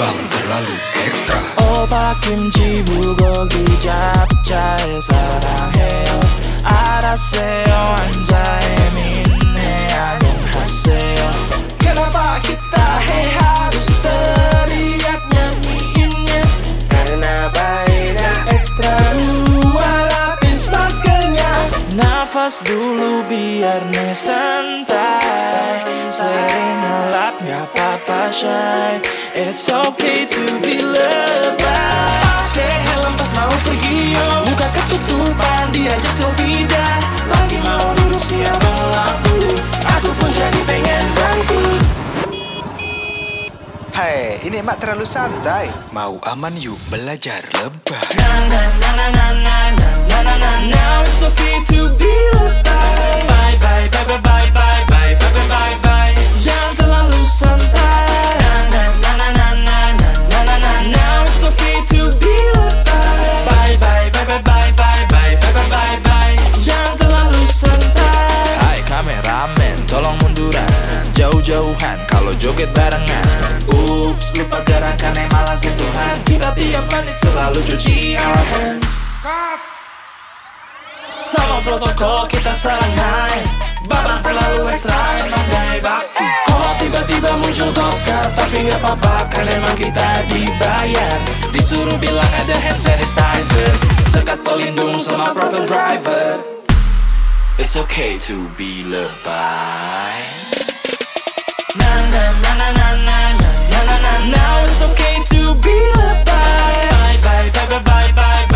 Babang Terlalu Xtra. 오빠김치 bulgogi japchae 사랑해요. 알았어요, 앉아 예민해 아동하세요. Kenapa kita harus teriak nyanyiinnya? Karena baiknya ekstra dua lapis maskernya. Nafas dulu biar nih santai. Sering ngelap gak apa-apa shy. It's okay to be lebay. Pakai helm pas mau pergi yo. Muka ketutupan diajak selfie dah. Lagi mau duduk siapa ngelap dulu. Aku pun jadi pengen bantu. Hai, ini emak terlalu santai. Mau aman yuk belajar lebay. Na na na na na na na na na na. It's okay to be lebay. Bye bye bye bye bye bye bye bye bye bye. Jangan terlalu santai. Na na na na na na na na na. It's okay to be lebay. Bye bye bye bye bye bye bye bye bye bye. Jangan terlalu santai. Hai kameramen, tolong munduran jauh-jauhan kalau joget barengan. Oops, lupa gerakan yang malas ya Tuhan. Kita tiap menit selalu cuci our hands. Cut. Sama protokol kita serangkai. Babang terlalu ekstra emang hebat. Kok tiba-tiba muncul dokter? Tapi gak apa-apa kan emang kita dibayar. Disuruh bilang ada hand sanitizer. Sekat pelindung sama profil driver. It's okay to be lebay. Na na na na na na. Now it's okay to be a bye. Bye bye bye bye bye bye.